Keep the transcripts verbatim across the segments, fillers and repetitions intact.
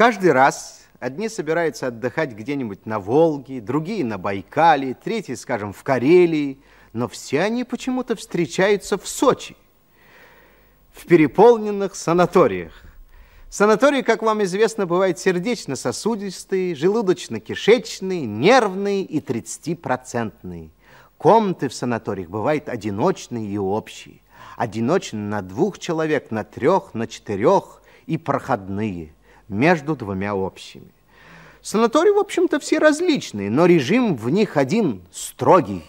Каждый раз одни собираются отдыхать где-нибудь на Волге, другие на Байкале, третьи, скажем, в Карелии, но все они почему-то встречаются в Сочи, в переполненных санаториях. Санатории, как вам известно, бывают сердечно-сосудистые, желудочно-кишечные, нервные и тридцатипроцентные. Комнаты в санаториях бывают одиночные и общие. Одиночные на двух человек, на трех, на четырех и проходные между двумя общими. Санатории, в общем-то, все различные, но режим в них один – строгий.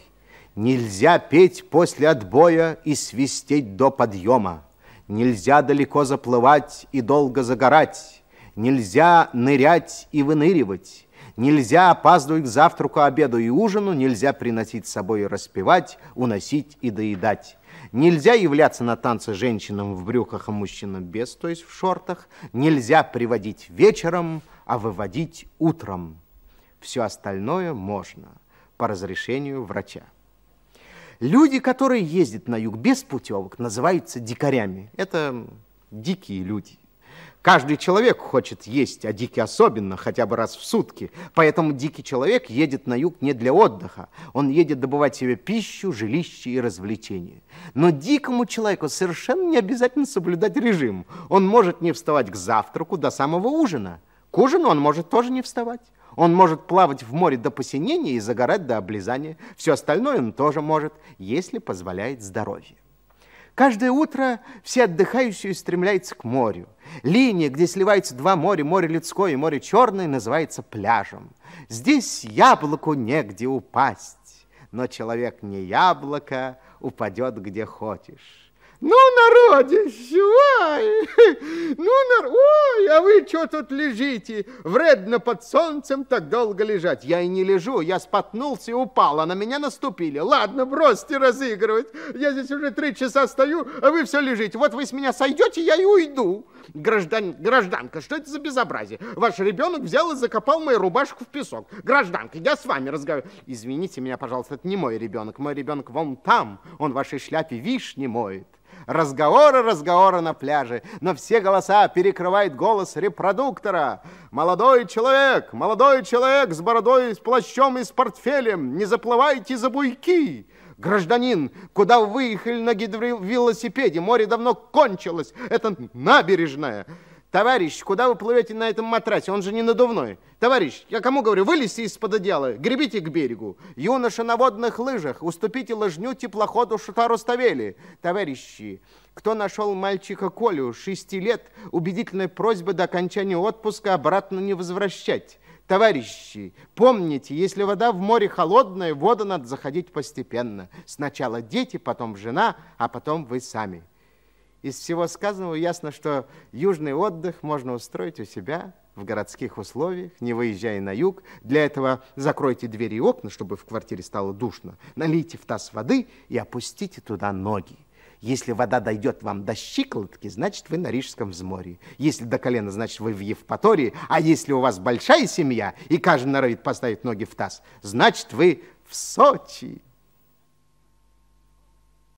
Нельзя петь после отбоя и свистеть до подъема. Нельзя далеко заплывать и долго загорать. Нельзя нырять и выныривать. Нельзя опаздывать к завтраку, обеду и ужину, нельзя приносить с собой и распевать, уносить и доедать. Нельзя являться на танцы женщинам в брюках, а мужчинам без, то есть в шортах. Нельзя приводить вечером, а выводить утром. Все остальное можно по разрешению врача. Люди, которые ездят на юг без путевок, называются дикарями. Это дикие люди. Каждый человек хочет есть, а дикий особенно, хотя бы раз в сутки. Поэтому дикий человек едет на юг не для отдыха. Он едет добывать себе пищу, жилище и развлечения. Но дикому человеку совершенно не обязательно соблюдать режим. Он может не вставать к завтраку до самого ужина. К ужину он может тоже не вставать. Он может плавать в море до посинения и загорать до облизания. Все остальное он тоже может, если позволяет здоровье. Каждое утро все отдыхающие стремляются к морю. Линия, где сливаются два моря, море людское и море черное, называется пляжем. Здесь яблоку негде упасть, но человек не яблоко, упадет где хочешь. Ну, народище, ой, ну, нар... ой, а вы что тут лежите? Вредно под солнцем так долго лежать. Я и не лежу, я споткнулся и упал, а на меня наступили. Ладно, бросьте разыгрывать. Я здесь уже три часа стою, а вы все лежите. Вот вы с меня сойдете, я и уйду. Граждан... Гражданка, что это за безобразие? Ваш ребенок взял и закопал мою рубашку в песок. Гражданка, я с вами разговариваю. Извините меня, пожалуйста, это не мой ребенок. Мой ребенок вон там, он в вашей шляпе вишни моет. Разговоры, разговоры на пляже, но все голоса перекрывает голос репродуктора. Молодой человек, молодой человек с бородой, с плащом и с портфелем, не заплывайте за буйки. Гражданин, куда вы выехали на гидровелосипеде? Море давно кончилось, это набережная. Товарищ, куда вы плывете на этом матрасе? Он же не надувной. Товарищ, я кому говорю, вылезьте из-под одеяла, гребите к берегу. Юноша на водных лыжах, уступите лыжню теплоходу Шота Руставели. Товарищи, кто нашел мальчика Колю, шести лет, убедительная просьба до окончания отпуска обратно не возвращать. Товарищи, помните, если вода в море холодная, в воду надо заходить постепенно. Сначала дети, потом жена, а потом вы сами. Из всего сказанного ясно, что южный отдых можно устроить у себя в городских условиях, не выезжая на юг. Для этого закройте двери и окна, чтобы в квартире стало душно. Налейте в таз воды и опустите туда ноги. Если вода дойдет вам до щиколотки, значит, вы на Рижском взморье. Если до колена, значит, вы в Евпатории. А если у вас большая семья, и каждый норовит поставить ноги в таз, значит, вы в Сочи.